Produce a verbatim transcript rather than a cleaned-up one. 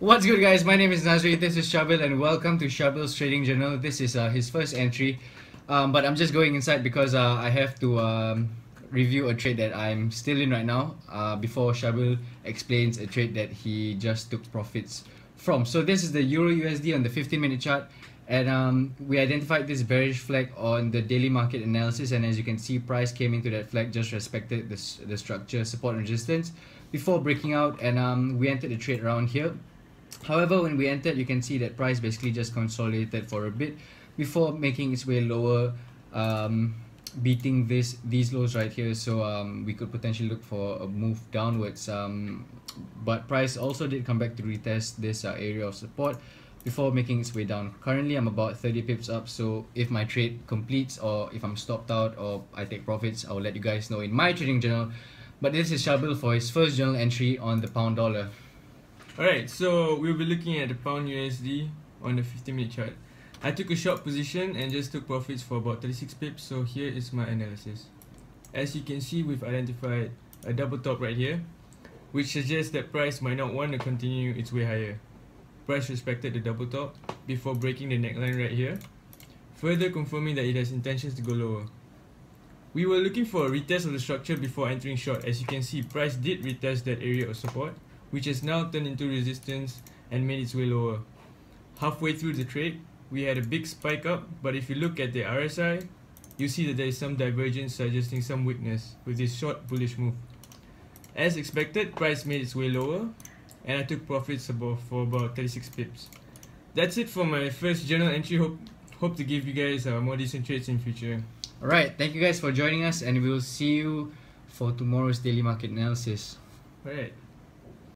What's good, guys? My name is Nasri, this is Syabil, and welcome to Syabil's Trading Journal. This is uh, his first entry, um, but I'm just going inside because uh, I have to um, review a trade that I'm still in right now uh, before Syabil explains a trade that he just took profits from. So this is the EURUSD on the fifteen minute chart, and um, we identified this bearish flag on the daily market analysis, and as you can see, price came into that flag, just respected this, the structure, support and resistance before breaking out, and um, we entered the trade around here. However, when we entered, you can see that price basically just consolidated for a bit before making its way lower, um, beating this these lows right here. So um, we could potentially look for a move downwards. Um, but price also did come back to retest this uh, area of support before making its way down. Currently, I'm about thirty pips up. So if my trade completes, or if I'm stopped out, or I take profits, I'll let you guys know in my trading journal. But this is Syabil for his first journal entry on the pound dollar. Alright, so we'll be looking at the pound U S D on the fifteen minute chart. I took a short position and just took profits for about thirty-six pips, so here is my analysis. As you can see, we've identified a double top right here, which suggests that price might not want to continue its way higher. Price respected the double top before breaking the neckline right here, further confirming that it has intentions to go lower. We were looking for a retest of the structure before entering short. As you can see, price did retest that area of support, which has now turned into resistance and made its way lower. Halfway through the trade, we had a big spike up, but if you look at the R S I, you see that there is some divergence suggesting some weakness with this short bullish move. As expected, price made its way lower, and I took profits about, for about thirty-six pips. That's it for my first journal entry. Hope, hope to give you guys uh, more decent trades in future. Alright, thank you guys for joining us, and we will see you for tomorrow's daily market analysis. Alright.